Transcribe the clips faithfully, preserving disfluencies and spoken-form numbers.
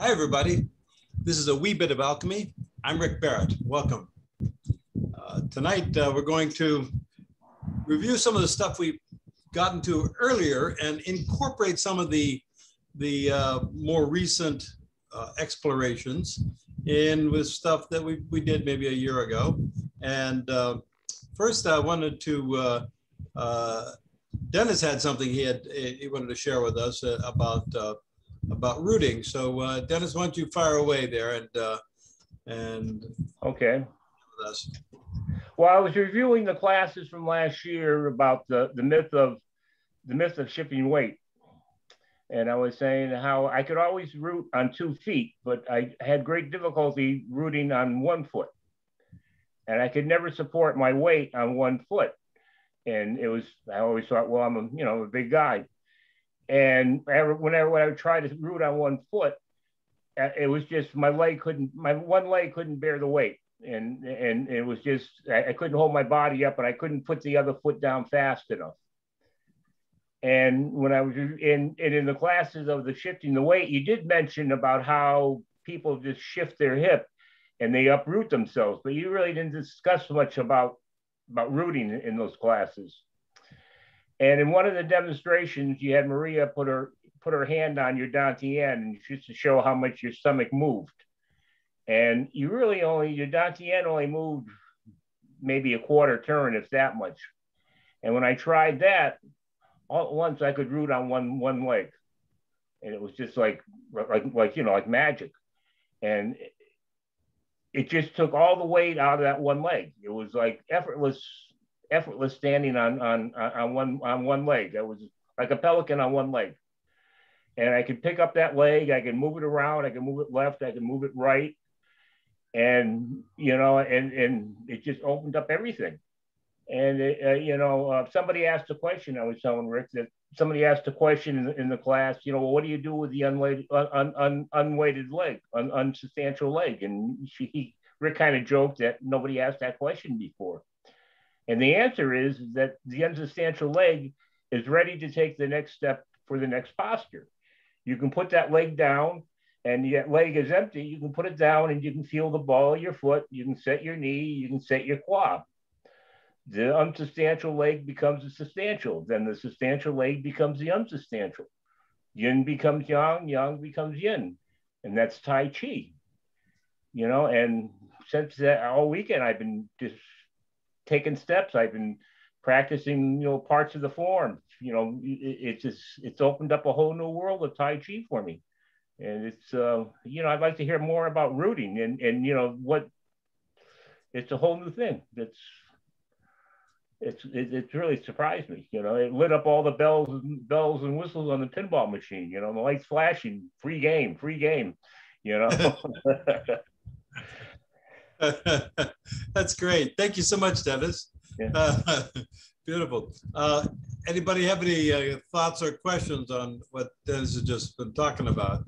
Hi, everybody. This is A Wee Bit of Alchemy. I'm Rick Barrett. Welcome. Uh, tonight, uh, we're going to review some of the stuff we've gotten to earlier and incorporate some of the, the uh, more recent uh, explorations in with stuff that we, we did maybe a year ago. And uh, first, I wanted to, uh, uh, Dennis had something he had he wanted to share with us about uh, about rooting. So uh, Dennis, why don't you fire away there and uh, and okay. With us. Well, I was reviewing the classes from last year about the the myth of the myth of shifting weight, and I was saying how I could always root on two feet, but I had great difficulty rooting on one foot, and I could never support my weight on one foot. And it was, I always thought, well, I'm a, you know, a big guy. And whenever, whenever I would try to root on one foot, it was just, my leg couldn't, my one leg couldn't bear the weight. And, and it was just, I couldn't hold my body up and I couldn't put the other foot down fast enough. And when I was in, and in the classes of the shifting the weight, you did mention about how people just shift their hip and they uproot themselves, but you really didn't discuss much about about rooting in those classes. And in one of the demonstrations, you had Maria put her put her hand on your dantien and just to show how much your stomach moved. And you really only, your dantien only moved maybe a quarter turn, if that much. And when I tried that, all at once I could root on one one leg. And it was just like, like, like you know, like magic. And it, It just took all the weight out of that one leg. It was like effortless, effortless standing on on on one on one leg. That was like a pelican on one leg, and I could pick up that leg. I could move it around. I could move it left. I could move it right, and you know, and and it just opened up everything. And it, uh, you know, uh, somebody asked a question. I was telling Rick that somebody asked a question in the, in the class. You know, well, what do you do with the unweighted, un, un, unweighted leg, un, unsubstantial leg? And she, he, Rick kind of joked that nobody asked that question before. And the answer is that the unsubstantial leg is ready to take the next step for the next posture. You can put that leg down, and that leg is empty. You can put it down, and you can feel the ball of your foot. You can set your knee. You can set your quad. The unsubstantial leg becomes the substantial. Then the substantial leg becomes the unsubstantial. Yin becomes yang, yang becomes yin. And that's Tai Chi. You know, and since that all weekend, I've been just taking steps. I've been practicing, you know, parts of the form. You know, it, it just, it's opened up a whole new world of Tai Chi for me. And it's, uh, you know, I'd like to hear more about rooting and, and you know, what, it's a whole new thing that's, It's it, it's really surprised me, you know. It lit up all the bells and bells and whistles on the pinball machine, you know. The lights flashing, free game, free game, you know. That's great. Thank you so much, Dennis. Yeah. Uh, beautiful. Uh, anybody have any uh, thoughts or questions on what Dennis has just been talking about?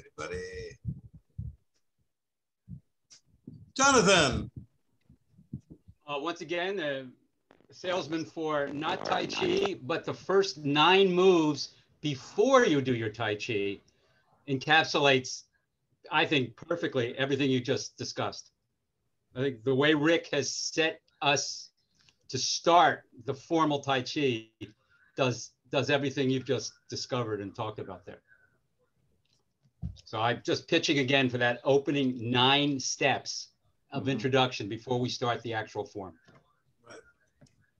Anybody? Jonathan. Uh, once again, the salesman for not Tai Chi, but the first nine moves before you do your Tai Chi encapsulates, I think, perfectly everything you just discussed. I think the way Rick has set us to start the formal Tai Chi does, does everything you've just discovered and talked about there. So I'm just pitching again for that opening nine steps of introduction before we start the actual form. Right.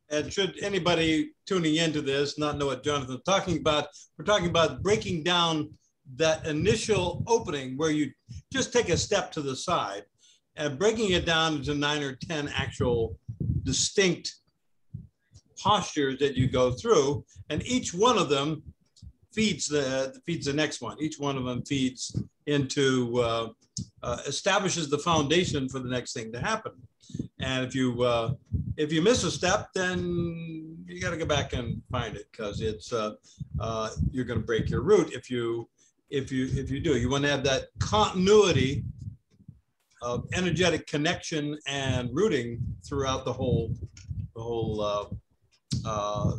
And should anybody tuning into this not know what Jonathan's talking about, we're talking about breaking down that initial opening where you just take a step to the side and breaking it down into nine or ten actual distinct postures that you go through. And each one of them feeds the, feeds the next one. Each one of them feeds into uh, Uh, establishes the foundation for the next thing to happen. And if you uh, if you miss a step, then you got to go back and find it, because it's uh, uh, you're going to break your root if you if you if you do. You want to have that continuity of energetic connection and rooting throughout the whole the whole uh, uh,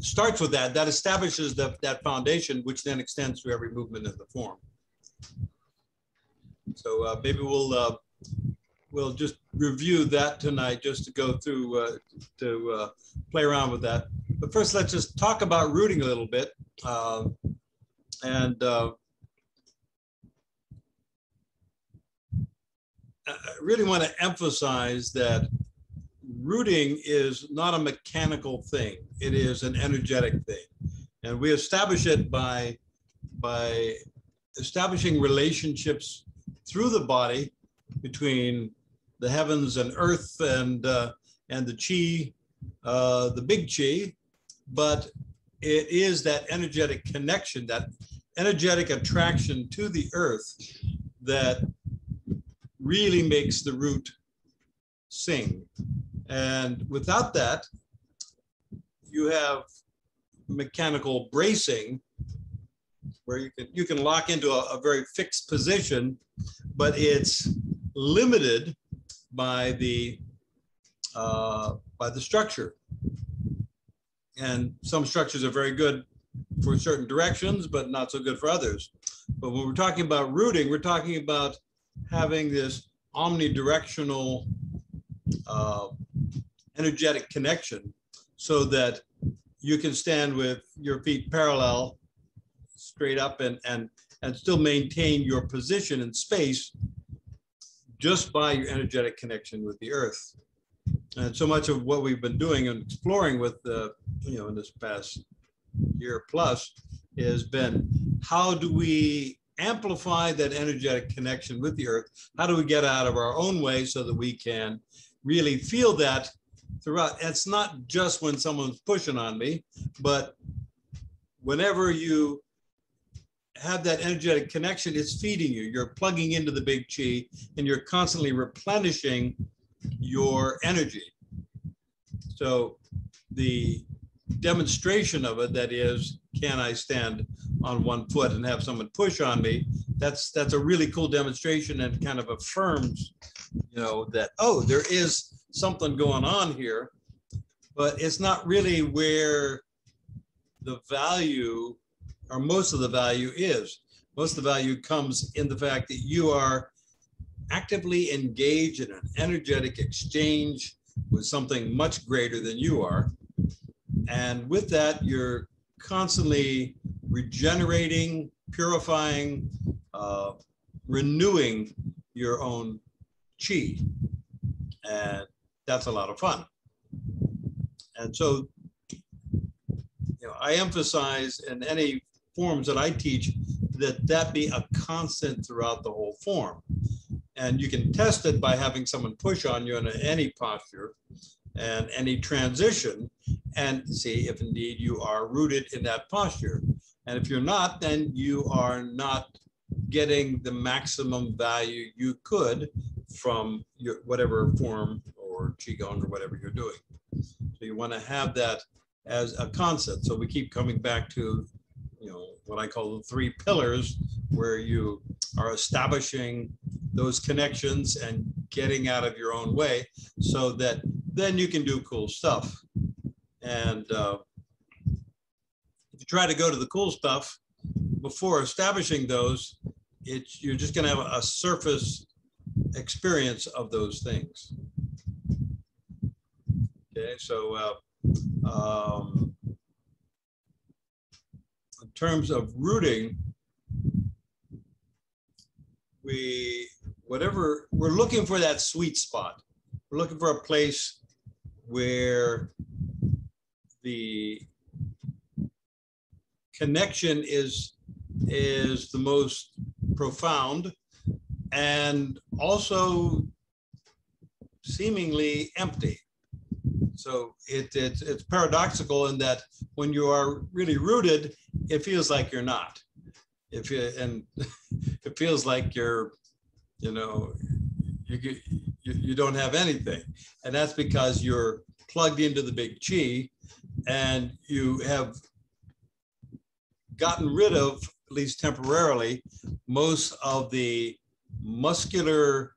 starts with that, that establishes the, that foundation, which then extends to every movement of the form. So uh, maybe we'll uh, we'll just review that tonight, just to go through uh, to uh, play around with that. But first, let's just talk about rooting a little bit, uh, and uh, I really want to emphasize that rooting is not a mechanical thing; it is an energetic thing, and we establish it by by establishing relationships through the body between the heavens and earth and uh, and the chi, uh, the big chi, but it is that energetic connection, that energetic attraction to the earth that really makes the root sing. And without that, you have mechanical bracing, where you can, you can lock into a, a very fixed position, but it's limited by the uh, by the structure. And some structures are very good for certain directions, but not so good for others. But when we're talking about rooting, we're talking about having this omnidirectional uh, energetic connection, so that you can stand with your feet parallel, straight up, and and and still maintain your position in space just by your energetic connection with the earth. And so much of what we've been doing and exploring with the, you know, in this past year plus has been, how do we amplify that energetic connection with the earth? How do we get out of our own way so that we can really feel that throughout? It's not just when someone's pushing on me, but whenever you have that energetic connection, it's feeding you. You're plugging into the big chi, and you're constantly replenishing your energy. So the demonstration of it, that is, can I stand on one foot and have someone push on me? That's that's a really cool demonstration, and kind of affirms, you know, that, oh, there is something going on here, but it's not really where the value, or most of the value is. Most of the value comes in the fact that you are actively engaged in an energetic exchange with something much greater than you are. And with that, you're constantly regenerating, purifying, uh, renewing your own chi. And that's a lot of fun. And so, you know, I emphasize in any forms that I teach that that be a constant throughout the whole form. And you can test it by having someone push on you in any posture and any transition, and see if indeed you are rooted in that posture. And if you're not, then you are not getting the maximum value you could from your whatever form or qigong or whatever you're doing. So you want to have that as a constant. So we keep coming back to, you know, what I call the three pillars, where you are establishing those connections and getting out of your own way, so that then you can do cool stuff. And uh, if you try to go to the cool stuff before establishing those, it's, you're just gonna have a surface experience of those things. Okay, so uh, um, in terms of rooting, we, whatever, we're looking for that sweet spot. We're looking for a place where the connection is, is the most profound, and also seemingly empty. So it, it, it's paradoxical in that when you are really rooted, it feels like you're not. If you, and it feels like you're, you know, you, you you don't have anything, and that's because you're plugged into the big chi, and you have gotten rid of, at least temporarily, most of the muscular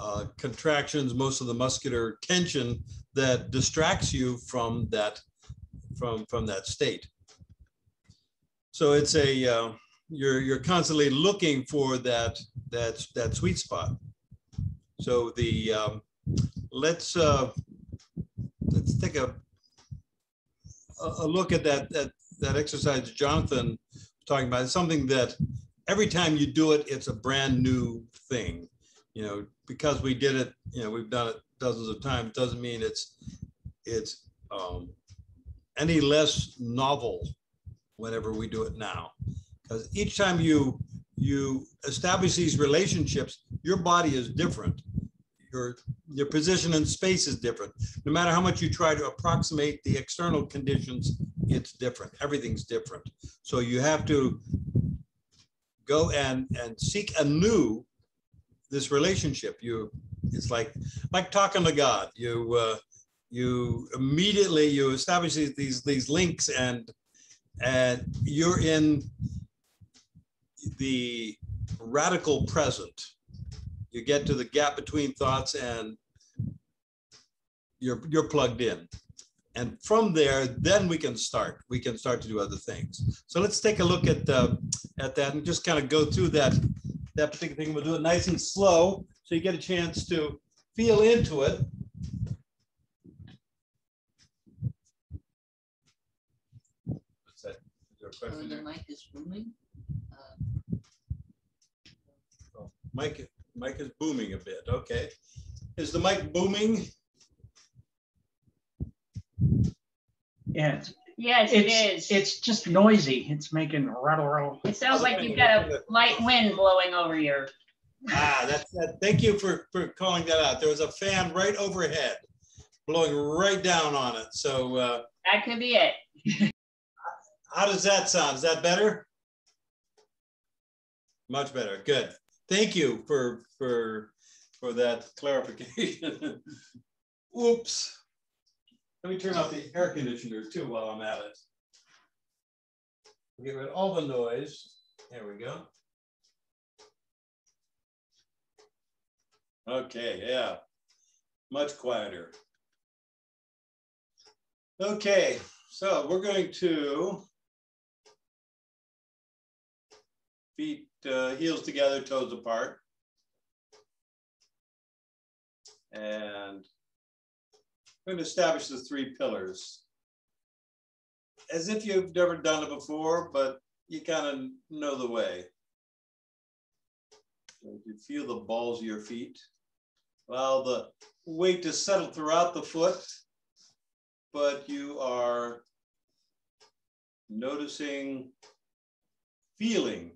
uh, contractions, most of the muscular tension that distracts you from that from from that state. So it's a uh, you're you're constantly looking for that that that sweet spot. So the um, let's uh, let's take a a look at that that that exercise Jonathan was talking about. It's something that every time you do it, it's a brand new thing. You know, because we did it, you know, we've done it dozens of times, doesn't mean it's it's um, any less novel whenever we do it now. Because each time you you establish these relationships, your body is different. Your, your position in space is different. No matter how much you try to approximate the external conditions, it's different. Everything's different. So you have to go and, and seek anew this relationship. You, it's like, like talking to God. You, uh, you immediately, you establish these, these links and, and you're in the radical present. You get to the gap between thoughts and you're, you're plugged in. And from there, then we can start. We can start to do other things. So let's take a look at, uh, at that and just kind of go through that, that particular thing. We'll do it nice and slow so you get a chance to feel into it. What's that? Is there a question there? The mic is booming. Uh... Oh, mic, mic is booming a bit. Okay. Is the mic booming? Yeah, yes, it is. It's just noisy. It's making rattle, rattle. It sounds like you've got a light wind blowing over your. Ah, that's that. Thank you for, for calling that out. There was a fan right overhead blowing right down on it. So uh, that could be it. How does that sound? Is that better? Much better. Good. Thank you for for for that clarification. Oops. Let me turn off the air conditioner too while I'm at it. Get rid of all the noise. There we go. Okay, yeah, much quieter. Okay, so we're going to feet, uh, heels together, toes apart. And I'm going to establish the three pillars as if you've never done it before, but you kind of know the way. So you feel the balls of your feet. Allow the weight to settle throughout the foot, but you are noticing, feeling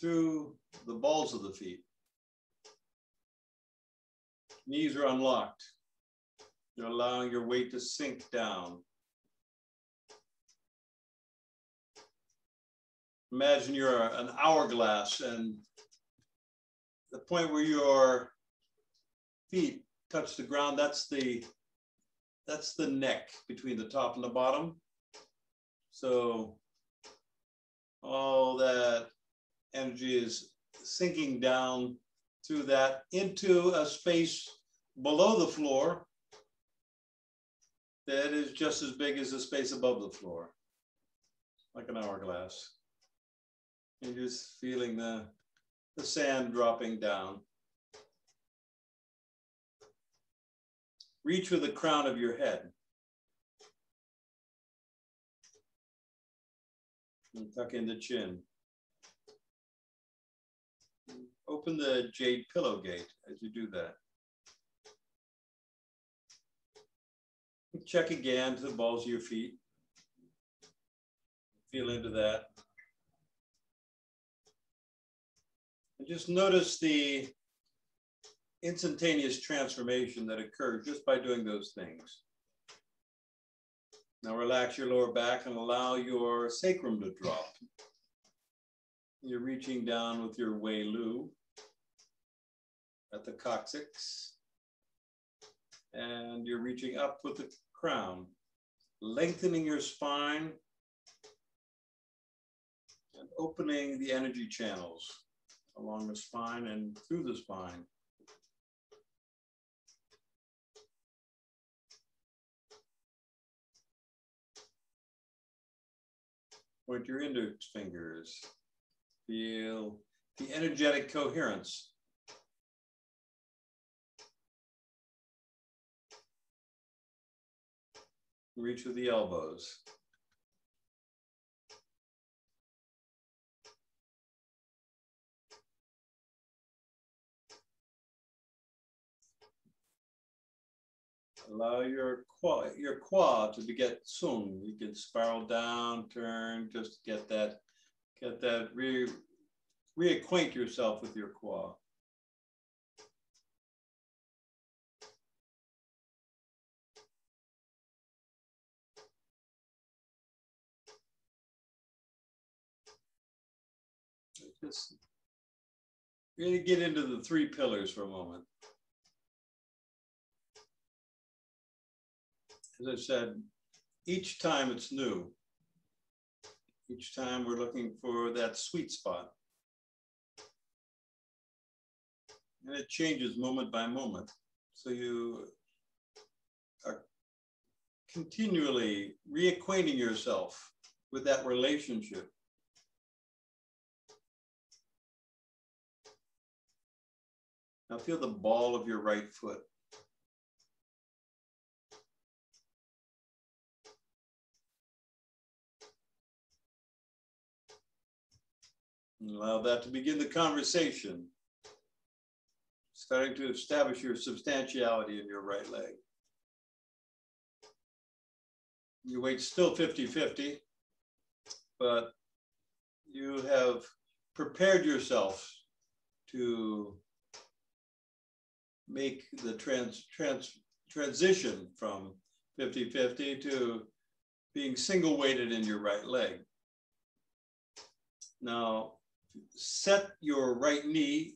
through the balls of the feet. Knees are unlocked. You're allowing your weight to sink down. Imagine you're an hourglass and the point where your feet touch the ground, that's the, that's the neck between the top and the bottom. So all that energy is sinking down through that into a space below the floor that is just as big as the space above the floor, like an hourglass. And just feeling the, the sand dropping down. Reach with the crown of your head. And tuck in the chin. Open the jade pillow gate as you do that. Check again to the balls of your feet. Feel into that. And just notice the instantaneous transformation that occurs just by doing those things. Now relax your lower back and allow your sacrum to drop. You're reaching down with your Wei Lu at the coccyx. And you're reaching up with the crown, lengthening your spine and opening the energy channels along the spine and through the spine. with your index fingers. Feel the energetic coherence. Reach with the elbows. Allow your qua, your qua to get sung. You can spiral down, turn, just get that, get that, re, reacquaint yourself with your qua. Just really get into the three pillars for a moment. As I said, each time it's new. Each time we're looking for that sweet spot. And it changes moment by moment. So you are continually reacquainting yourself with that relationship. Now feel the ball of your right foot. Allow that to begin the conversation, starting to establish your substantiality in your right leg. Your weight's still fifty fifty, but you have prepared yourself to make the trans, trans, transition from fifty fifty to being single-weighted in your right leg. Now, set your right knee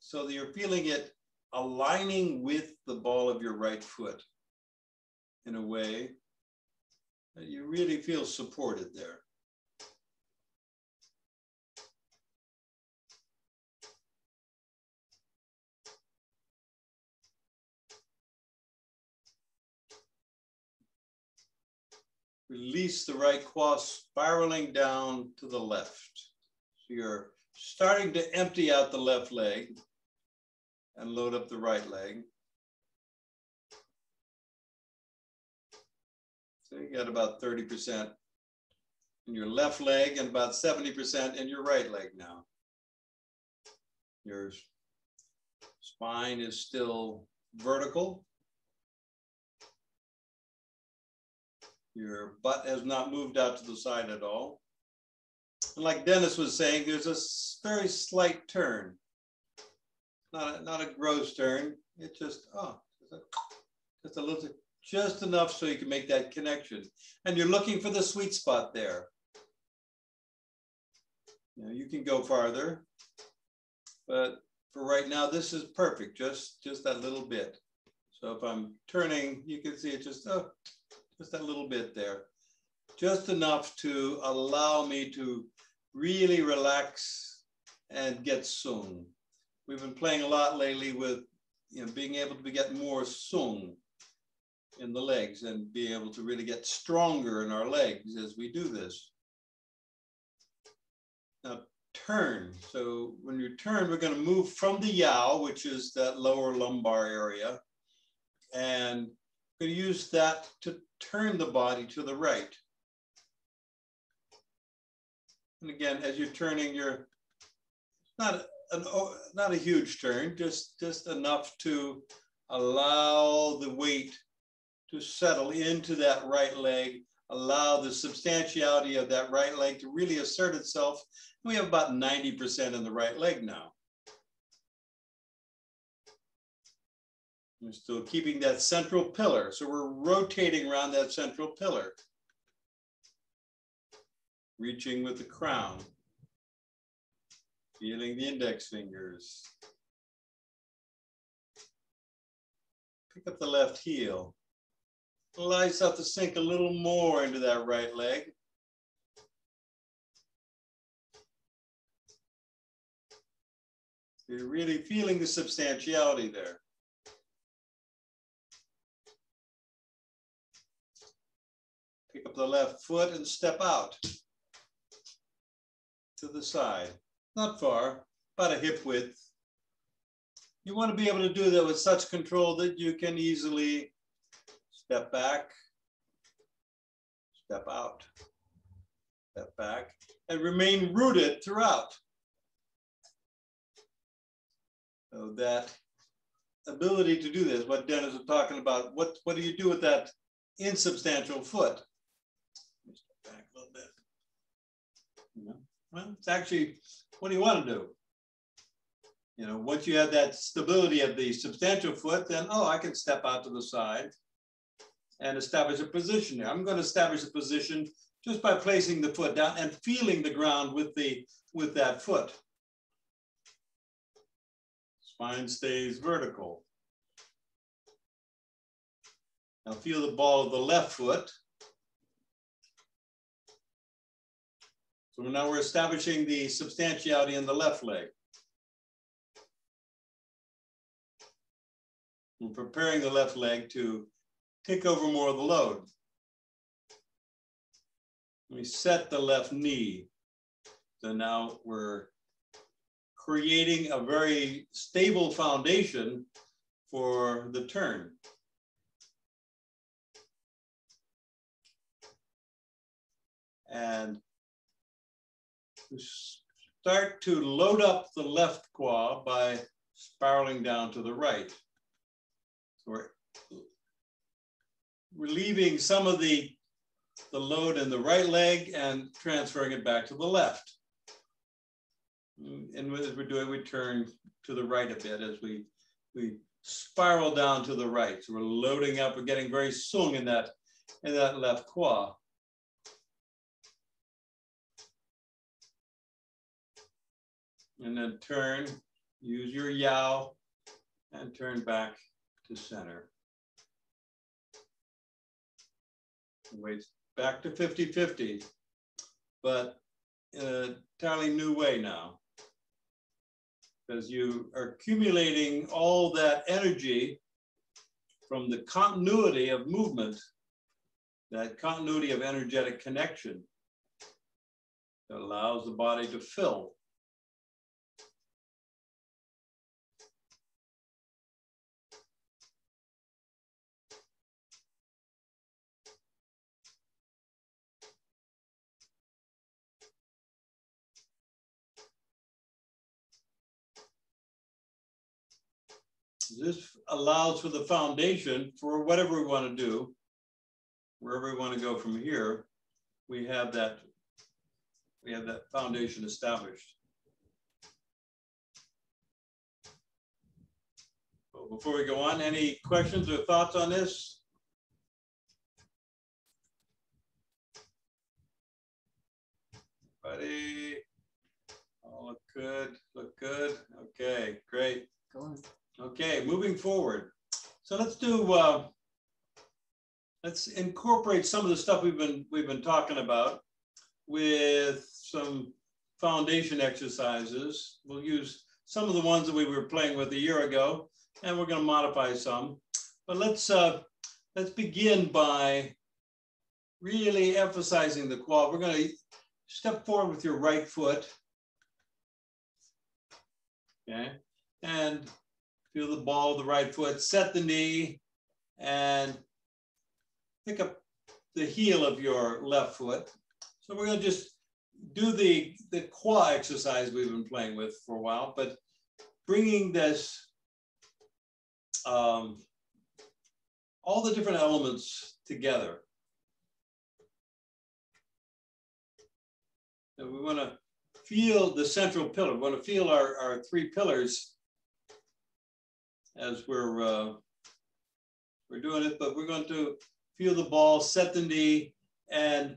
so that you're feeling it aligning with the ball of your right foot in a way that you really feel supported there. Release the right quad, spiraling down to the left. So you're starting to empty out the left leg and load up the right leg. So you got about thirty percent in your left leg and about seventy percent in your right leg now. Your spine is still vertical. Your butt has not moved out to the side at all. And like Dennis was saying, there's a very slight turn. Not a, not a gross turn. It's just, oh, just a, just a little, just enough so you can make that connection. And you're looking for the sweet spot there. Now you can go farther, but for right now, this is perfect. Just, just that little bit. So if I'm turning, you can see it just, oh, just that little bit there. Just enough to allow me to really relax and get sung. We've been playing a lot lately with, you know, being able to get more sung in the legs and being able to really get stronger in our legs as we do this. Now turn. So when you turn, we're going to move from the Yao, which is that lower lumbar area, and we're going to use that to turn the body to the right. And again, as you're turning, you're not an not a huge turn, just just enough to allow the weight to settle into that right leg, allow the substantiality of that right leg to really assert itself. We have about ninety percent in the right leg now. We're still keeping that central pillar, so we're rotating around that central pillar. Reaching with the crown, feeling the index fingers. Pick up the left heel. Allow yourself to sink a little more into that right leg. You're really feeling the substantiality there. Pick up the left foot and step out. to the side, not far, about a hip width. You want to be able to do that with such control that you can easily step back, step out, step back, and remain rooted throughout. So that ability to do this, what Dennis was talking about, what, what do you do with that insubstantial foot? Let me step back a little bit. You know, well, it's actually, what do you want to do? You know, once you have that stability of the substantial foot, then, oh, I can step out to the side and establish a position here. I'm going to establish a position just by placing the foot down and feeling the ground with, the, with that foot. Spine stays vertical. Now feel the ball of the left foot. So now we're establishing the substantiality in the left leg. And preparing the left leg to take over more of the load. We set the left knee. So now we're creating a very stable foundation for the turn. And we start to load up the left quad by spiraling down to the right. We're relieving some of the, the load in the right leg and transferring it back to the left. And as we do it, we turn to the right a bit as we, we spiral down to the right. So we're loading up, we're getting very sung in that, in that left quad. And then turn, use your Yao, and turn back to center. Weights back to fifty fifty, but in an entirely new way now, because you are accumulating all that energy from the continuity of movement, that continuity of energetic connection that allows the body to fill. This allows for the foundation for whatever we want to do, wherever we want to go from here. We have that, we have that foundation established. But before we go on, any questions or thoughts on this? Buddy, all look good, look good. Okay, great. Go on. Okay, moving forward. So let's do. Uh, let's incorporate some of the stuff we've been we've been talking about with some foundation exercises. We'll use some of the ones that we were playing with a year ago, and we're going to modify some. But let's uh, let's begin by really emphasizing the quad. We're going to step forward with your right foot. Okay, and feel the ball of the right foot, set the knee, and pick up the heel of your left foot. So we're going to just do the, the kua exercise we've been playing with for a while, but bringing this, um, all the different elements together. So we want to feel the central pillar. We want to feel our, our three pillars as we're, uh, we're doing it, but we're going to feel the ball, set the knee, and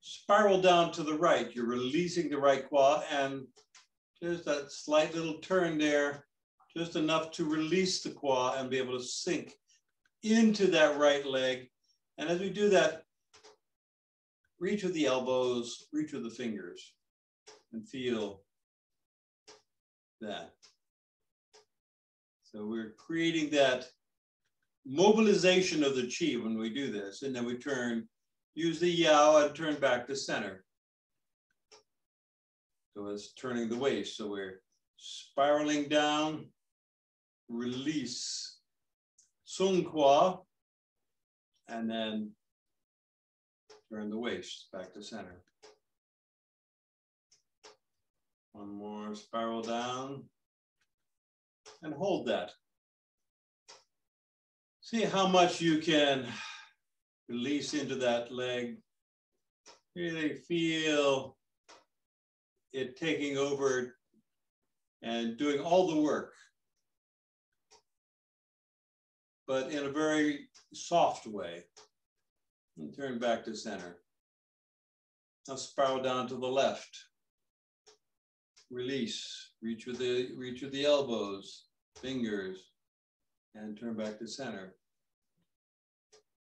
spiral down to the right. You're releasing the right quad, and just that slight little turn there, just enough to release the quad and be able to sink into that right leg. And as we do that, reach with the elbows, reach with the fingers, and feel that. So we're creating that mobilization of the chi when we do this, and then we turn, use the Yao and turn back to center. So it's turning the waist. So we're spiraling down, release, sung kua, and then turn the waist back to center. One more spiral down and hold that. See how much you can release into that leg. Really feel it taking over and doing all the work, but in a very soft way. And turn back to center. Now spiral down to the left. Release, reach with the, reach with the elbows, fingers, and turn back to center.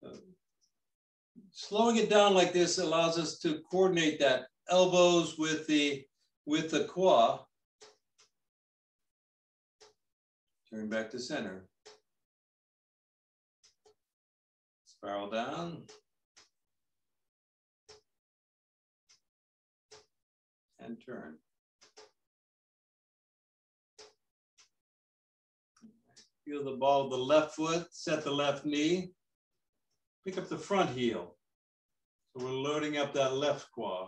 Uh, slowing it down like this allows us to coordinate that elbows with the with the kua. Turn back to center. Spiral down. And turn. Feel the ball of the left foot, set the left knee. Pick up the front heel. So we're loading up that left quad.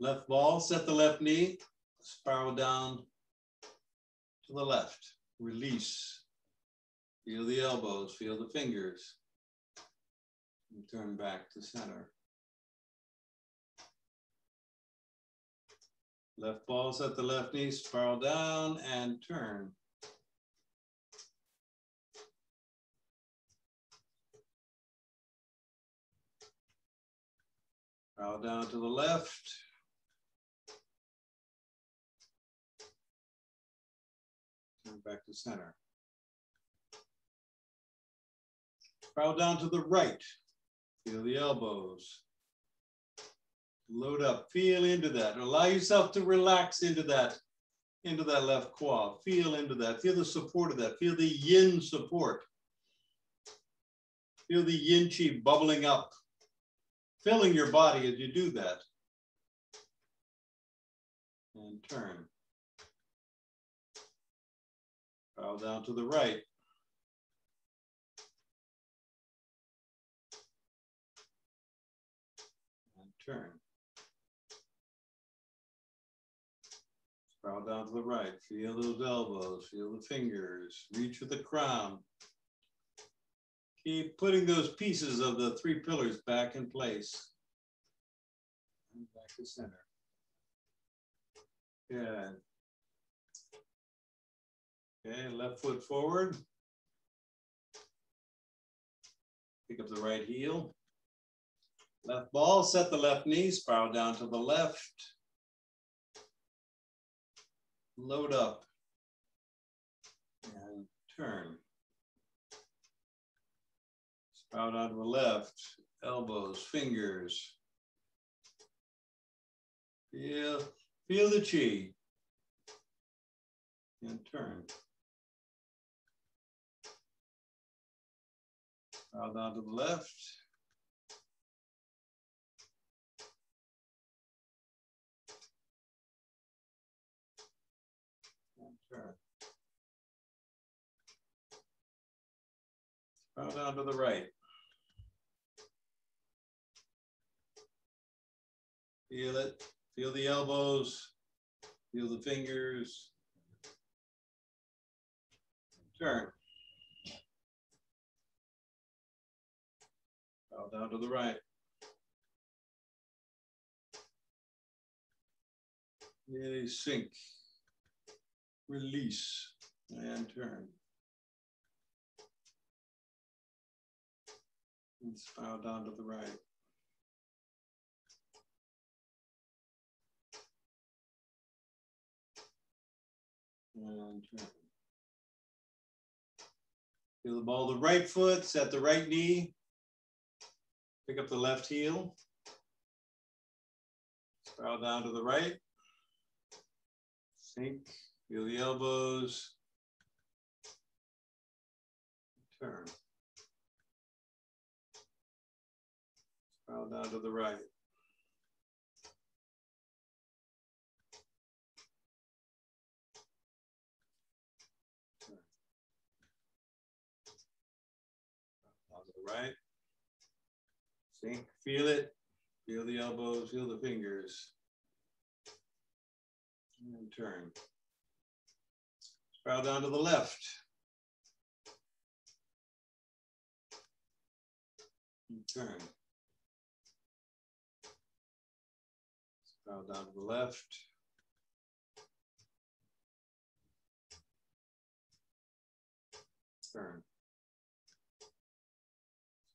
Left ball, set the left knee, spiral down to the left. Release. Feel the elbows, feel the fingers. And turn back to center. Left ball, set the left knee, spiral down and turn. Spiral down to the left. Turn back to center. Spiral down to the right. Feel the elbows. Load up, feel into that. Allow yourself to relax into that, into that left quad. Feel into that, feel the support of that. Feel the yin support. Feel the yin chi bubbling up, filling your body as you do that. And turn. Bow down to the right. And turn. Spiral down to the right, feel those elbows, feel the fingers, reach with the crown. Keep putting those pieces of the three pillars back in place. And back to center. Good. Okay, left foot forward. Pick up the right heel. Left ball, set the left knee, spiral down to the left. Load up and turn. Spout out to the left, elbows, fingers. Feel, feel the chi and turn. Spout out to the left. Bow down to the right. Feel it. Feel the elbows. Feel the fingers. Turn. Bow down to the right. Really sink. Release and turn. And spiral down to the right. And turn. Feel the ball of the right foot, set the right knee. Pick up the left heel. Spiral down to the right. Sink, feel the elbows. Turn. Spiral one down to the right. Down to the right. Sink, feel it. Feel the elbows, feel the fingers. And turn. Spiral down to the left. And turn. Spiral down to the left. Turn.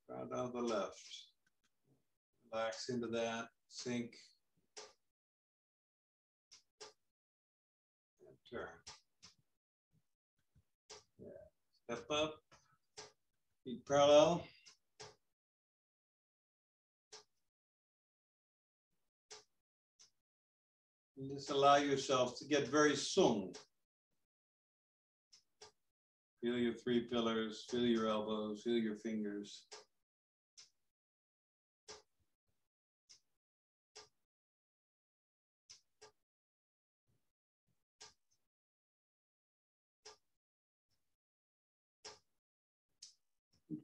Spiral down to the left. Relax into that, sink, and turn. Yeah. Step up, feet parallel. And just allow yourself to get very sung. Feel your three pillars, feel your elbows, feel your fingers.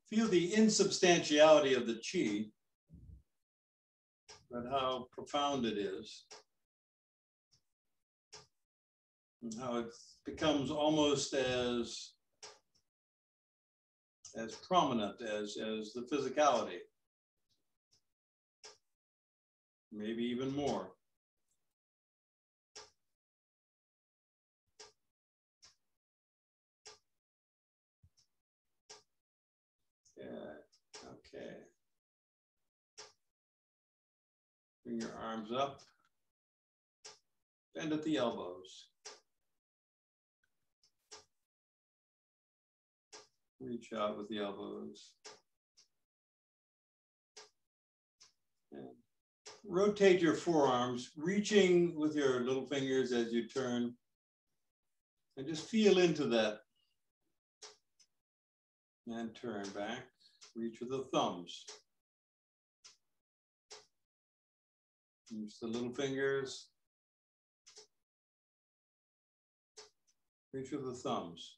Feel the insubstantiality of the chi, but how profound it is, and how it becomes almost as, as prominent as, as the physicality, maybe even more. Okay. Bring your arms up. Bend at the elbows. Reach out with the elbows. And rotate your forearms, reaching with your little fingers as you turn. And just feel into that. And turn back. Reach with the thumbs. Use the little fingers. Reach with the thumbs.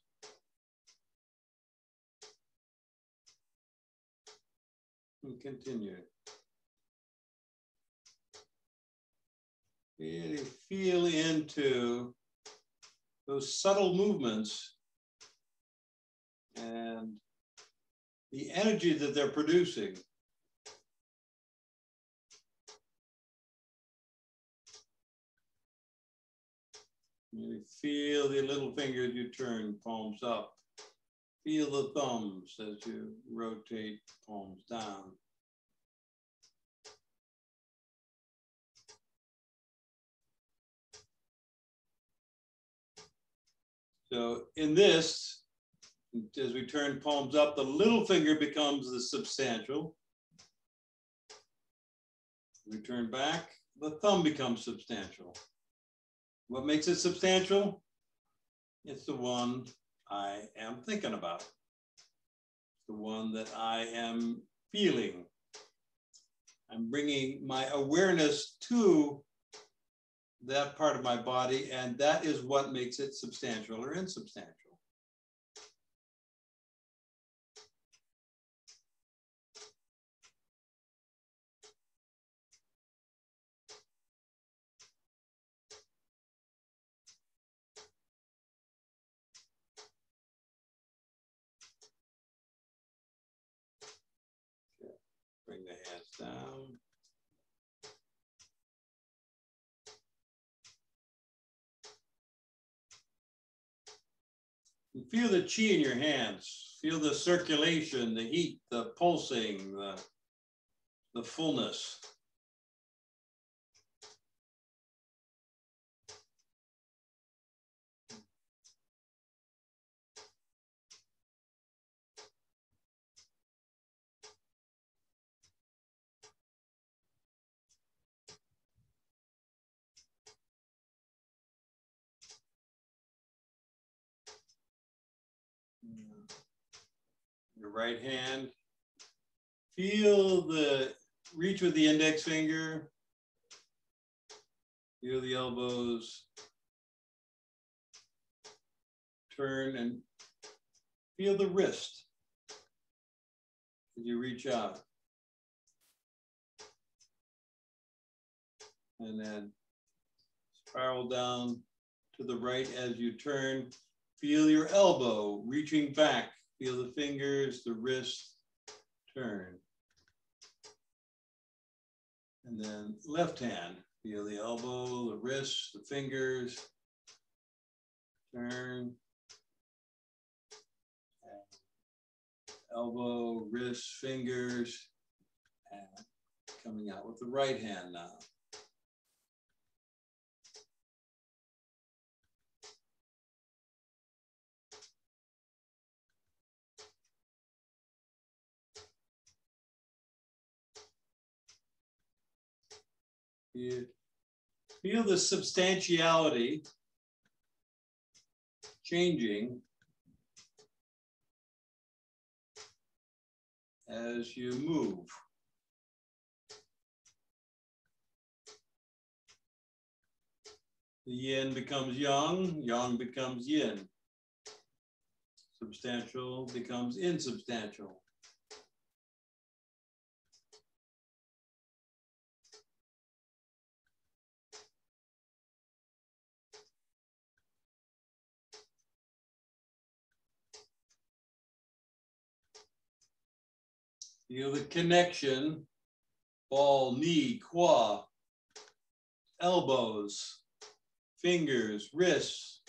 And continue. Really feel into those subtle movements and the energy that they're producing. You feel the little fingers you turn, palms up. Feel the thumbs as you rotate, palms down. So in this, as we turn palms up, the little finger becomes the substantial. We turn back, the thumb becomes substantial. What makes it substantial? It's the one I am thinking about. It's the one that I am feeling. I'm bringing my awareness to that part of my body, and that is what makes it substantial or insubstantial. Bring the hands down. And feel the chi in your hands. Feel the circulation, the heat, the pulsing, the, the fullness. Your right hand, feel the reach with the index finger, feel the elbows, turn and feel the wrist as you reach out. And then spiral down to the right as you turn. Feel your elbow reaching back. Feel the fingers, the wrist, turn. And then left hand. Feel the elbow, the wrist, the fingers, turn. And elbow, wrist, fingers, and coming out with the right hand now. You feel the substantiality changing as you move. The yin becomes yang, yang becomes yin. Substantial becomes insubstantial. Feel the connection, ball, knee, kua, elbows, fingers, wrists.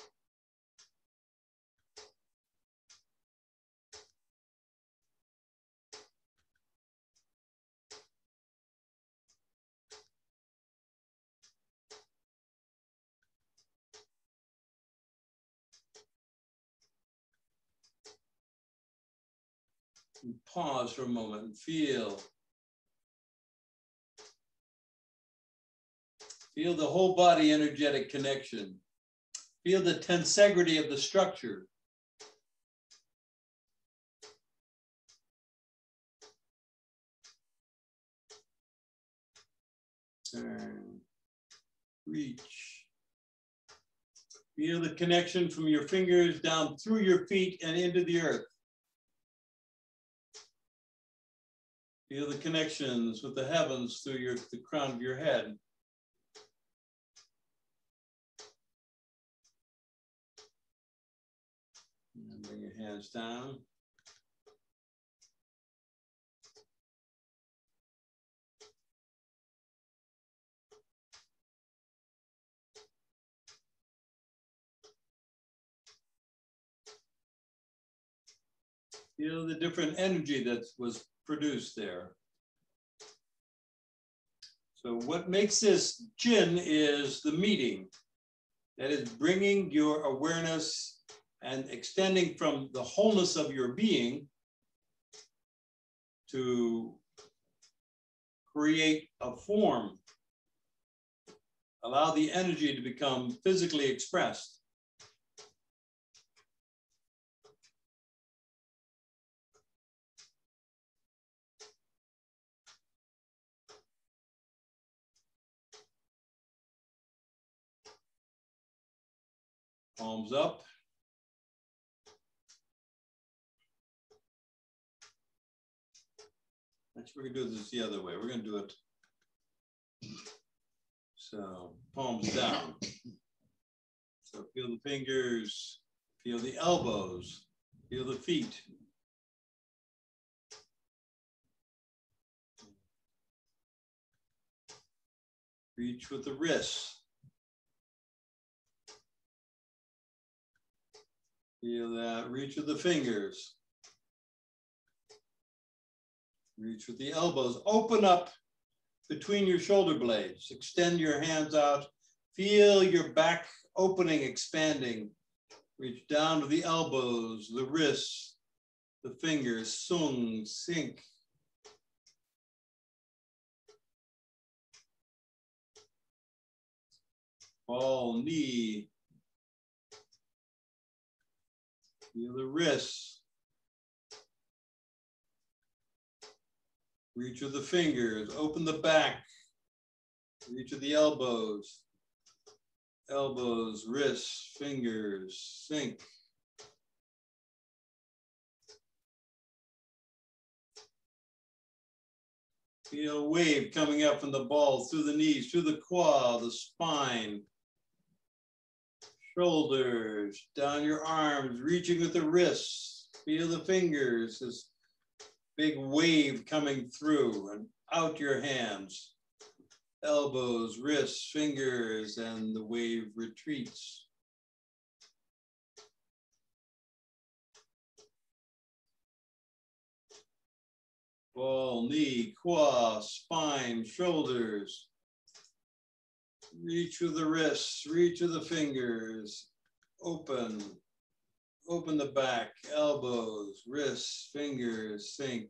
And pause for a moment and feel. Feel the whole body energetic connection. Feel the tensegrity of the structure. Turn, reach. Feel the connection from your fingers down through your feet and into the earth. Feel the connections with the heavens through your, the crown of your head. And bring your hands down. Feel the different energy that was produced there. So what makes this jin is the meeting. That is bringing your awareness and extending from the wholeness of your being to create a form. Allow the energy to become physically expressed. Palms up. Actually, we're gonna do this the other way. We're gonna do it. So palms down. So feel the fingers, feel the elbows, feel the feet. Reach with the wrists. Feel that reach of the fingers. Reach with the elbows. Open up between your shoulder blades. Extend your hands out. Feel your back opening, expanding. Reach down to the elbows, the wrists, the fingers. Sung, sink. Ball, knee. Feel the wrists. reach of the fingers, open the back, reach of the elbows, elbows, wrists, fingers, sink. Feel a wave coming up from the balls, through the knees, through the kua, the spine, shoulders, down your arms, reaching with the wrists, feel the fingers, this big wave coming through and out your hands, elbows, wrists, fingers, and the wave retreats. Ball, knee, kua, spine, shoulders. Reach with the wrists, reach with the fingers. Open, open the back, elbows, wrists, fingers, sink.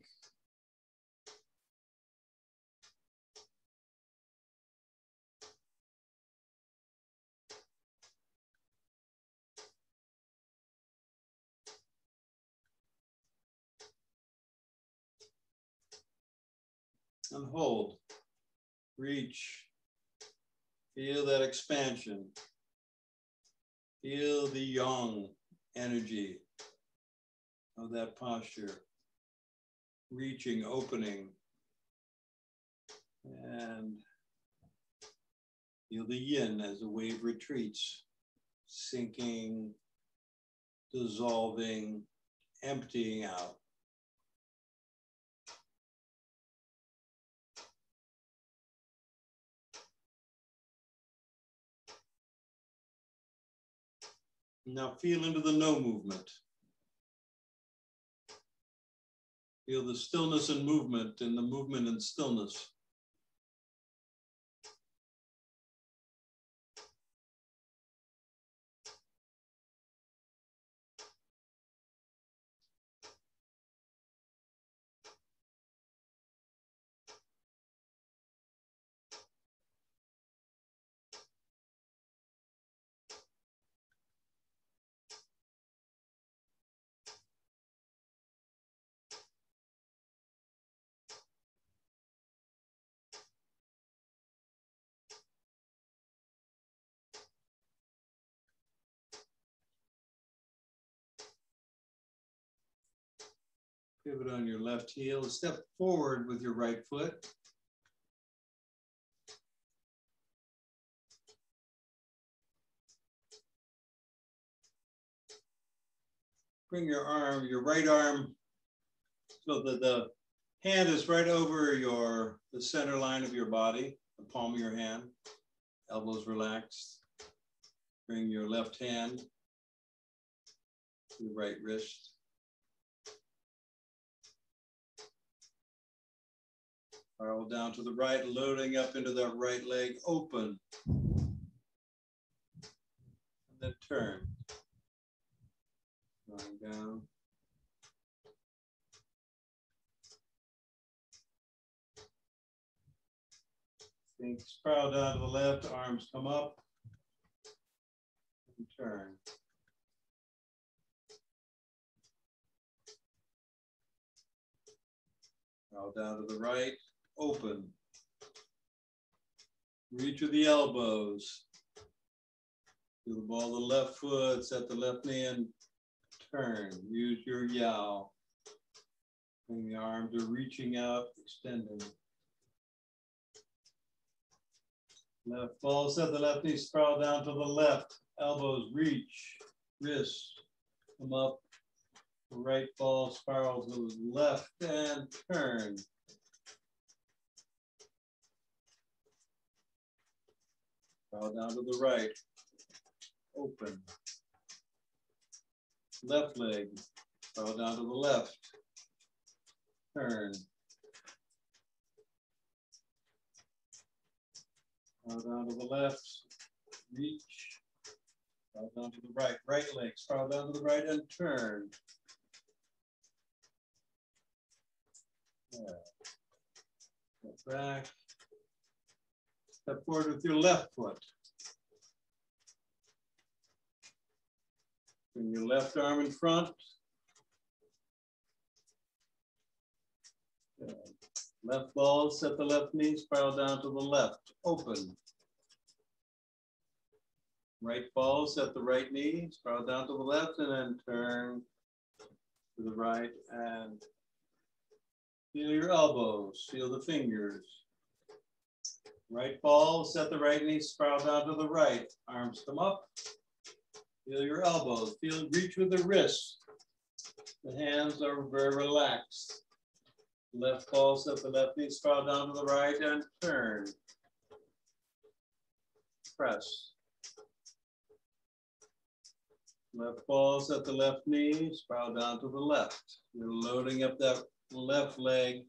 And hold, reach, feel that expansion, feel the yang energy of that posture, reaching, opening, and feel the yin as the wave retreats, sinking, dissolving, emptying out. Now feel into the no movement. Feel the stillness and movement and the movement and stillness. Pivot on your left heel, step forward with your right foot. Bring your arm, your right arm, so that the hand is right over your, the center line of your body, the palm of your hand, elbows relaxed. Bring your left hand to your right wrist. Spiral down to the right, loading up into that right leg, open. And then turn. Going down. Think, spiral down to the left, arms come up. And turn. Spiral down to the right. Open, reach with the elbows, do the ball of the left foot, set the left knee and turn, use your Yao, bring the arms are reaching out, extending. Left ball, set the left knee, spiral down to the left, elbows reach, wrists come up, the right ball spiral to the left and turn. Bow down to the right, open. Left leg, bow down to the left, turn. Bow down to the left, reach. Bow down to the right, right leg, bow down to the right and turn. Yeah. Go back. Step forward with your left foot. Bring your left arm in front. Left balls, set the left knee, spiral down to the left, open. Right ball, set the right knee, spiral down to the left, and then turn to the right and feel your elbows, feel the fingers. Right ball, set the right knee, spiral down to the right, arms come up, feel your elbows, feel, reach with the wrists. The hands are very relaxed. Left ball, set the left knee, spiral down to the right, and turn. Press. Left ball, set the left knee, spiral down to the left. You're loading up that left leg,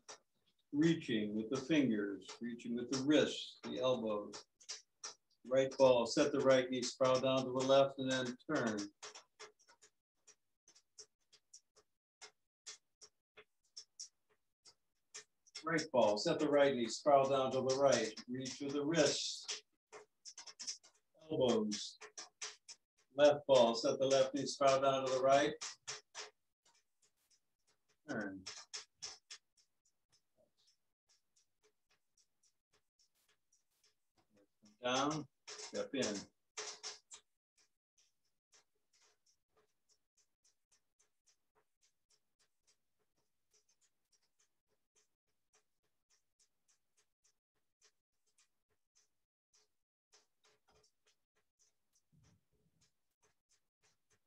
reaching with the fingers, reaching with the wrists, the elbows. Right ball, set the right knee, spiral down to the left, and then turn. Right ball, set the right knee, spiral down to the right, reach with the wrists, elbows. Left ball, set the left knee, spiral down to the right. Turn. Down, step in.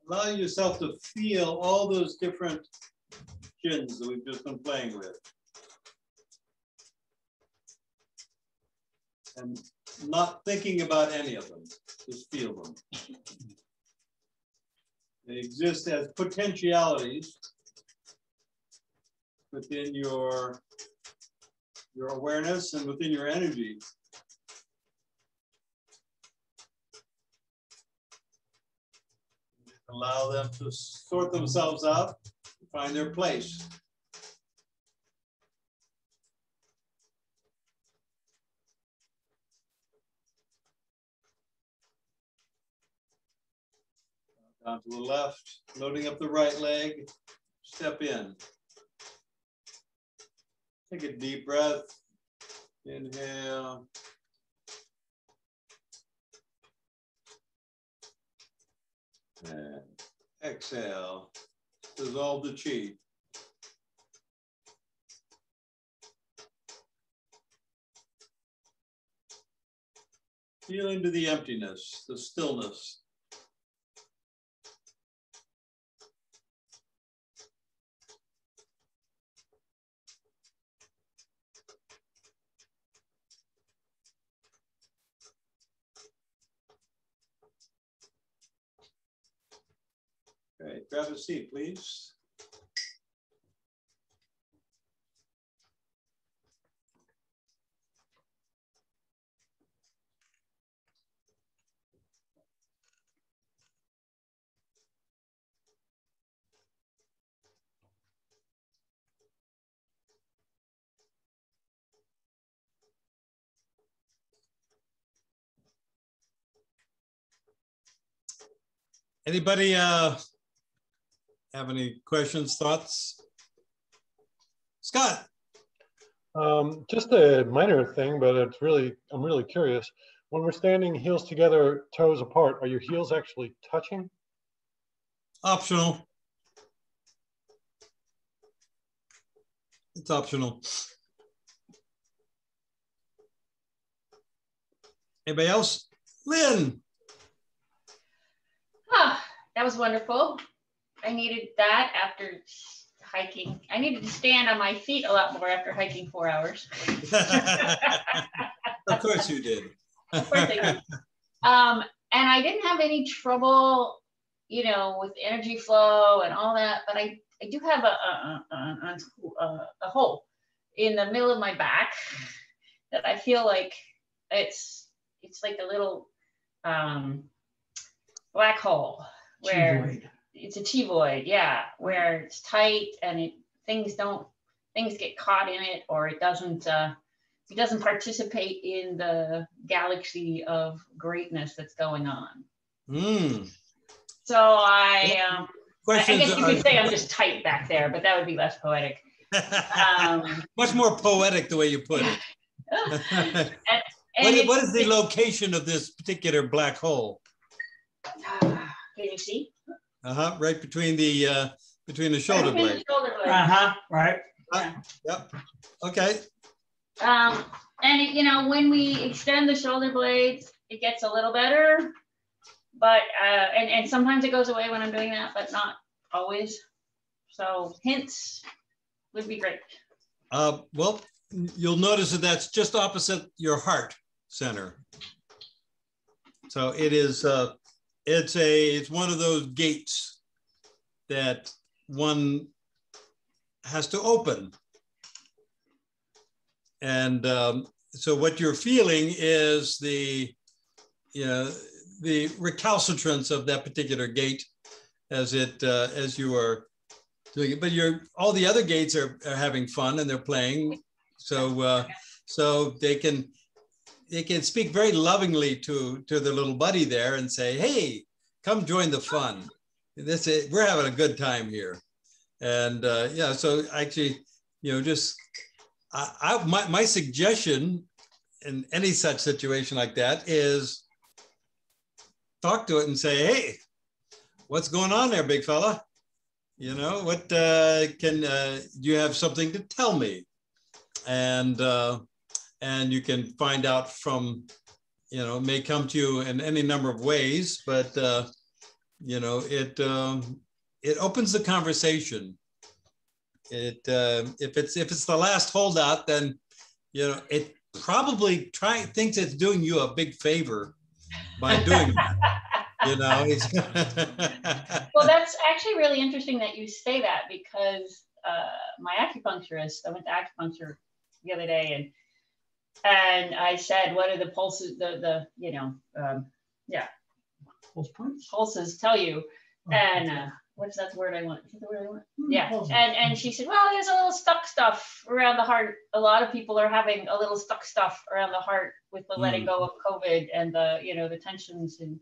Allow yourself to feel all those different jins that we've just been playing with. And not thinking about any of them, just feel them. They exist as potentialities within your, your awareness and within your energy. Allow them to sort themselves out, find their place. Down to the left, loading up the right leg, step in. Take a deep breath, inhale. And exhale, dissolve the chi. Feel into the emptiness, the stillness. Okay, grab a seat, please. Anybody uh have any questions, thoughts? Scott. Um, just a minor thing, but it's really, I'm really curious. When we're standing heels together, toes apart, are your heels actually touching? Optional. It's optional. Anybody else? Lynn. Huh, that was wonderful. I needed that after hiking. I needed to stand on my feet a lot more after hiking four hours. Of course you did. Of course I did. Um, and I didn't have any trouble, you know, with energy flow and all that, but I, I do have a, a, a, a, a hole in the middle of my back that I feel like it's, it's like a little um, black hole where... It's a chi void, yeah, where it's tight and it, things don't, things get caught in it, or it doesn't, uh, it doesn't participate in the galaxy of greatness that's going on. Mm. So I, um, I, I guess you could say I'm just tight back there, but that would be less poetic. Um, Much more poetic the way you put it. and, and what, what is the location of this particular black hole? Can you see? Uh huh. Right between the uh, between the shoulder right blades. Uh huh. Right. Uh, yeah. Yep. Okay. Um, and it, you know, when we extend the shoulder blades, it gets a little better. But uh, and and sometimes it goes away when I'm doing that, but not always. So hints would be great. Uh, well, you'll notice that that's just opposite your heart center. So it is. Uh, it's a. It's one of those gates that one has to open. And um, so what you're feeling is the, you know, the recalcitrance of that particular gate as it uh, as you are doing it. But you're all the other gates are, are having fun and they're playing, so uh, so they can they can speak very lovingly to to the little buddy there and say, hey, come join the fun. This is, we're having a good time here. And uh, yeah, so actually, you know, just I, I my my suggestion in any such situation like that is, talk to it and say, hey, what's going on there, big fella? You know, what uh, can uh, you have something to tell me? And uh, and you can find out from, you know, it may come to you in any number of ways, but, uh, you know, it um, it opens the conversation. It uh, if it's if it's the last holdout, then, you know, it probably try, thinks it's doing you a big favor by doing that, you know. Well, that's actually really interesting that you say that, because uh, my acupuncturist, I went to acupuncture the other day, and and I said, what are the pulses, the, the you know, um, yeah, pulse points? Pulses tell you, oh, and uh, what's that word I want? Is that the word I want? Mm, yeah, pulses. and and she said, well, there's a little stuck stuff around the heart. A lot of people are having a little stuck stuff around the heart with the letting go of COVID and the, you know, the tensions in,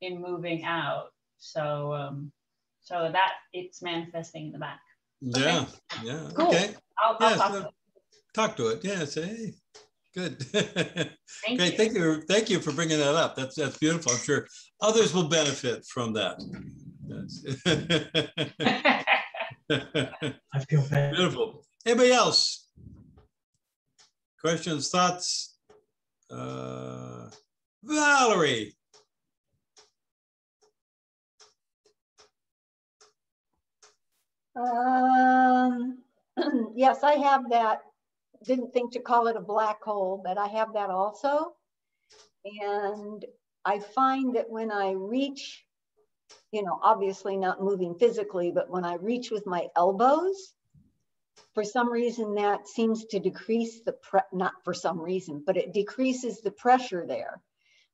in moving out. So, um, so that it's manifesting in the back. Yeah, okay. yeah, cool. okay. I'll, I'll yeah, talk, so to talk to it. Yeah, say, hey, good. thank, Great. You. thank you. Thank you for bringing that up. That's, that's beautiful. I'm sure others will benefit from that. I feel bad. Beautiful. Anybody else? Questions, thoughts? Uh, Valerie. Um, yes, I have that. Didn't think to call it a black hole, but I have that also. And I find that when I reach, you know, obviously not moving physically, but when I reach with my elbows, for some reason that seems to decrease the, pre not for some reason, but it decreases the pressure there.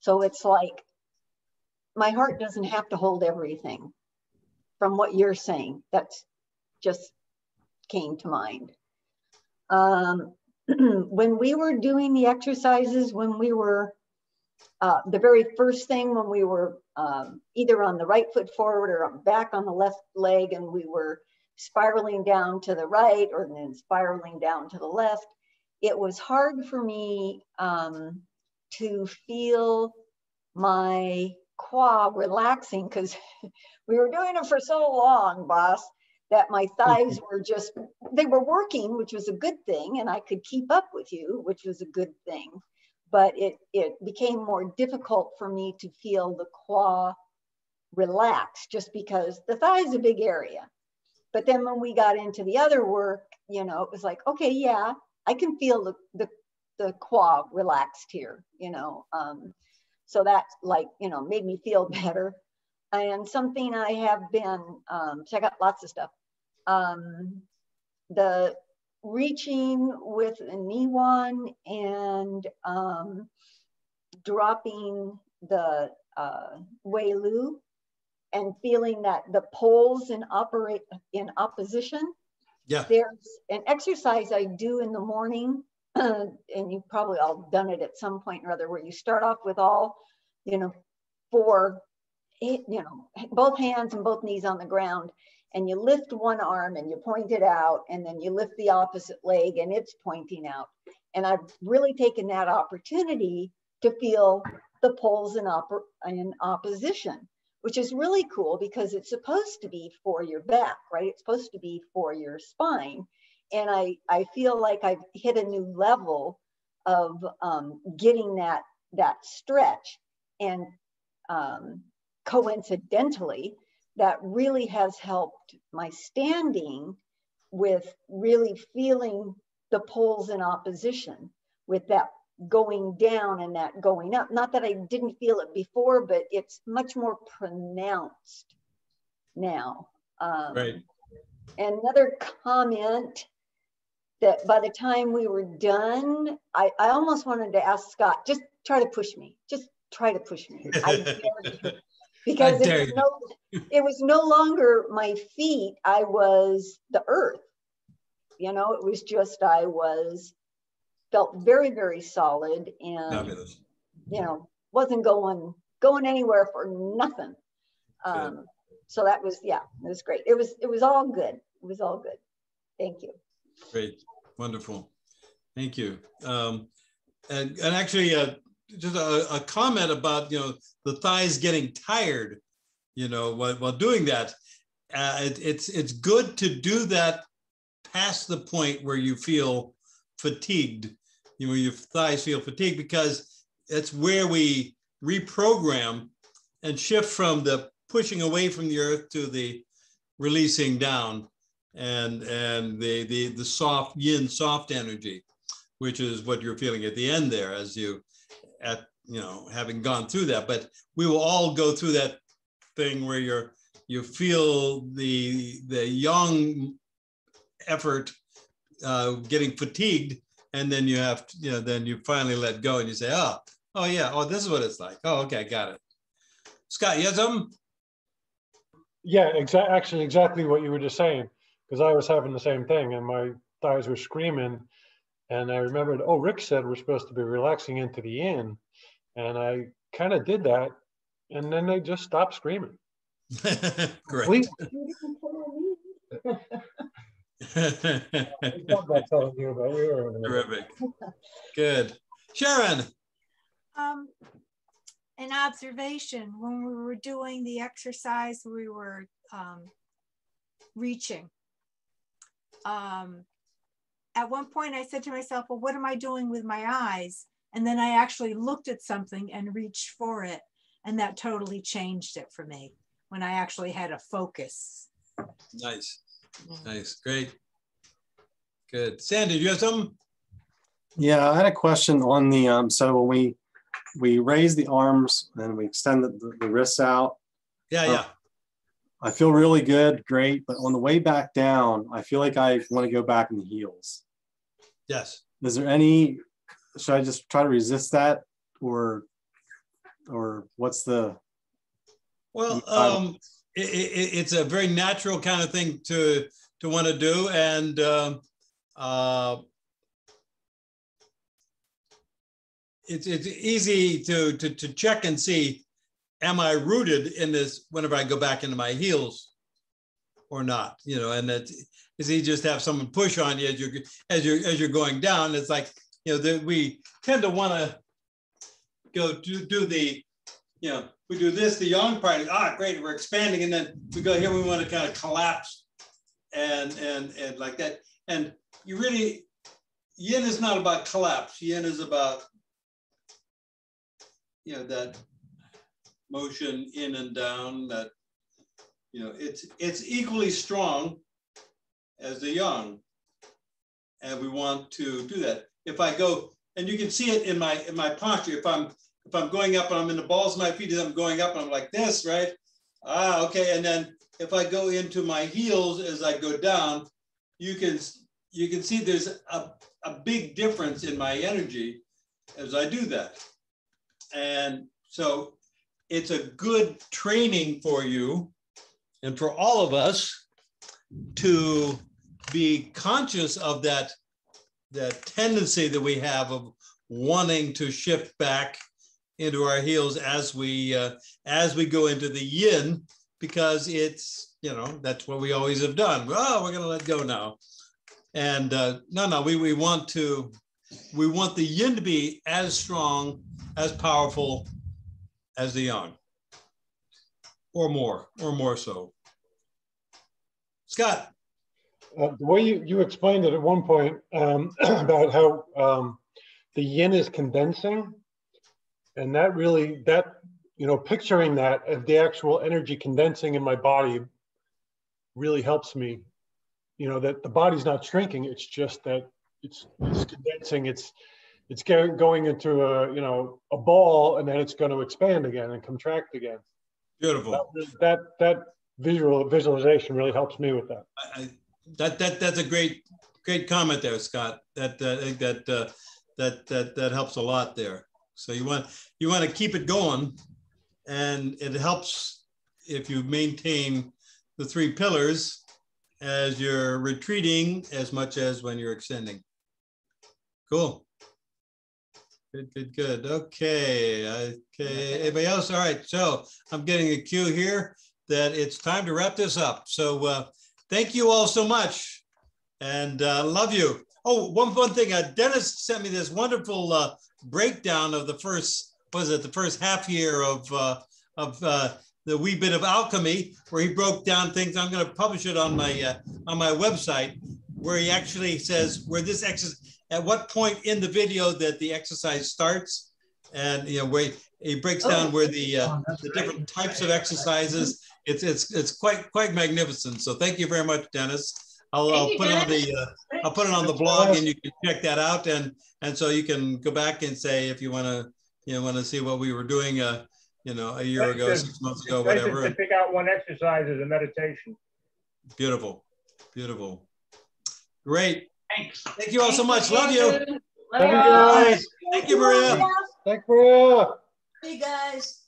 So it's like, my heart doesn't have to hold everything from what you're saying. That's just came to mind. Um, when we were doing the exercises, when we were, uh, the very first thing when we were um, either on the right foot forward or back on the left leg, and we were spiraling down to the right or then spiraling down to the left, it was hard for me um, to feel my quad relaxing, because we were doing it for so long, boss, that my thighs were just, they were working, which was a good thing, and I could keep up with you, which was a good thing, but it, it became more difficult for me to feel the quad relax, just because the thigh is a big area. But then when we got into the other work, you know, it was like, okay, yeah, I can feel the, the, the quad relaxed here, you know. Um, so that, like, you know, made me feel better. And something I have been, um, check out lots of stuff. Um, the reaching with a ni wan and um, dropping the uh, Wei Lu, and feeling that the poles in operate in opposition. Yeah. There's an exercise I do in the morning, uh, and you've probably all done it at some point or other, where you start off with all, you know, four, you know, both hands and both knees on the ground, and you lift one arm and you point it out, and then you lift the opposite leg and it's pointing out. And I've really taken that opportunity to feel the poles in, op in opposition, which is really cool because it's supposed to be for your back, right? It's supposed to be for your spine. And I, I feel like I've hit a new level of um, getting that, that stretch. And um, coincidentally, that really has helped my standing with really feeling the poles in opposition with that going down and that going up. Not that I didn't feel it before, but it's much more pronounced now. Um, right. And another comment that by the time we were done, I, I almost wanted to ask Scott, just try to push me, just try to push me. I dare you. Because it was, no, it was no longer my feet, I was the earth. You know, it was just, I was, felt very, very solid and, Fabulous. you know, wasn't going, going anywhere for nothing. Um, good. So that was, yeah, it was great. It was, it was all good. It was all good. Thank you. Great. Wonderful. Thank you. Um, and, and actually, uh, just a, a comment about, you know, the thighs getting tired, you know, while, while doing that. Uh, it, it's, it's good to do that past the point where you feel fatigued, you know, your thighs feel fatigued, because that's where we reprogram and shift from the pushing away from the earth to the releasing down and, and the, the, the soft yin, soft energy, which is what you're feeling at the end there as you, at, you know, having gone through that. But we will all go through that thing where you're, you feel the, the yang effort uh, getting fatigued, and then you have to, you know, then you finally let go and you say, oh, oh yeah, oh, this is what it's like. Oh, okay, got it. Scott, you have something? Yeah, exa- actually exactly what you were just saying, because I was having the same thing and my thighs were screaming. And I remembered, oh, Rick said we're supposed to be relaxing into the yin. And I kind of did that. And then they just stopped screaming. Great. Terrific. Good. Sharon. Um, an observation. When we were doing the exercise, we were um, reaching. Um, At one point I said to myself, well, what am I doing with my eyes? And then I actually looked at something and reached for it. And that totally changed it for me when I actually had a focus. Nice, mm. nice, great. Good. Sandy, do you have something? Yeah, I had a question on the, um, so when we, we raise the arms and we extend the, the wrists out. Yeah, uh, yeah. I feel really good, great, but on the way back down, I feel like I want to go back in the heels. Yes. Is there any, should I just try to resist that, or or what's the? Well, um, it, it, it's a very natural kind of thing to, to want to do. And um, uh, it's, it's easy to, to, to check and see, am I rooted in this whenever I go back into my heels or not? You know, and that is easy just to have someone push on you as you're, as you're, as you're going down. It's like, you know, that we tend to want to go do, do the, you know, we do this, the yang part, ah, great, we're expanding. And then we go here, we want to kind of collapse and, and, and like that. And you really, yin is not about collapse. Yin is about, you know, that motion in and down, that, you know, it's it's equally strong as the yang, and we want to do that. If I go, and you can see it in my in my posture, if I'm if I'm going up and I'm in the balls of my feet, as I'm going up and I'm like this, right? Ah, okay. And then if I go into my heels as I go down, you can you can see there's a, a big difference in my energy as I do that. And so it's a good training for you and for all of us to be conscious of that, that tendency that we have of wanting to shift back into our heels as we, uh, as we go into the yin, because it's, you know, that's what we always have done. Oh, we're going to let go now. And uh, no, no, we, we want to, we want the yin to be as strong, as powerful as the yang, or more, or more so. Scott. Uh, the way you, you explained it at one point um, about how um, the yin is condensing, and that really, that, you know, picturing that of the actual energy condensing in my body really helps me, you know, that the body's not shrinking, it's just that it's, it's condensing, it's it's going into a, you know, a ball, and then it's going to expand again and contract again. Beautiful. That, that, that visual visualization really helps me with that. I, I, That that that's a great great comment there, Scott. That uh, that uh, that that that helps a lot there. So you want you want to keep it going, and it helps if you maintain the three pillars as you're retreating as much as when you're extending. Cool. Good, good, good. Okay. Okay. Anybody else? All right. So I'm getting a cue here that it's time to wrap this up. So. Uh, Thank you all so much, and uh, love you. Oh, one one thing, uh, Dennis sent me this wonderful uh, breakdown of the first, what was it, the first half year of uh, of uh, the Wee Bit of Alchemy, where he broke down things. I'm going to publish it on my uh, on my website, where he actually says where this exercise, at what point in the video that the exercise starts, and you know where he breaks down where the uh, the different types of exercises. It's it's it's quite quite magnificent. So thank you very much, Dennis. I'll, I'll put it on the uh, I'll put it on the blog, and you can check that out. And and so you can go back and say if you want to you know, want to see what we were doing uh you know a year ago, just, six months ago, whatever. To pick out one exercise as a meditation. Beautiful, beautiful, great. Thanks. Thank you all so much. Love you. Love you guys. Thank you, Maria. Thank you, Maria. Love you guys.